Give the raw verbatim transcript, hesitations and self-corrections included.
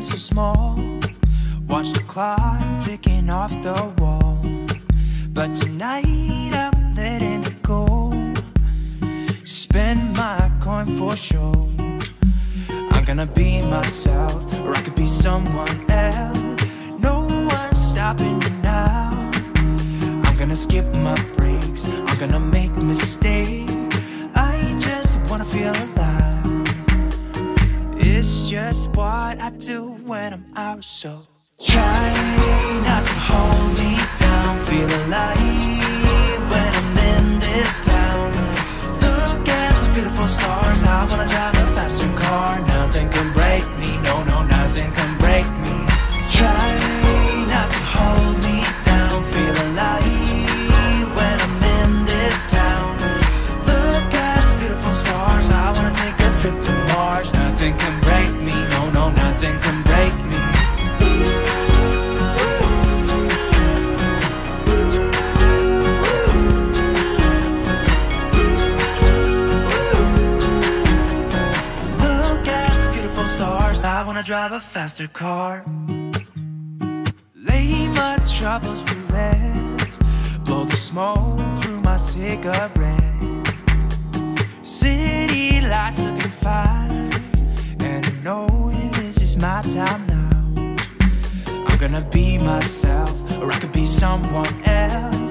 So small, watch the clock ticking off the wall. But tonight I'm letting it go. Spend my coin for sure. I'm gonna be myself, or I could be someone else. No one's stopping me now. I'm gonna skip my breaks, I'm gonna make mistakes. I just wanna feel alive. It's just what I do when I'm out, so try not to hold me down. Feel alive when I'm in this town. Look at those beautiful stars. I wanna drive a faster car. Nothing can break me, no, no, nothing can break me. Try not to hold me down. Feel alive when I'm in this town. Look at those beautiful stars. I wanna take a trip to Mars. Nothing can break me, no, no, nothing can break me. Look at those beautiful stars, I wanna drive a faster car. Lay my troubles to rest, blow the smoke through my cigarette. City lights looking fine, and I know this is my time now. I'm gonna be myself, or I could be someone else.